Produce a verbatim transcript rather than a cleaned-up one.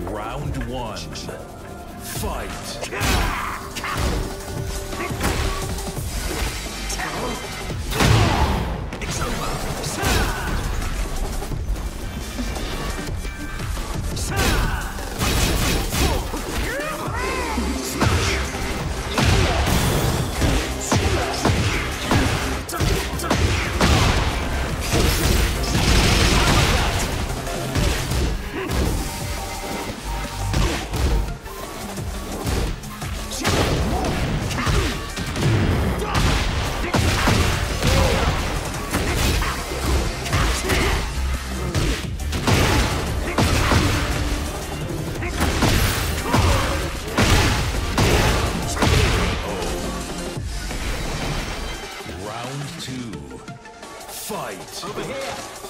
Round two, fight. Over here.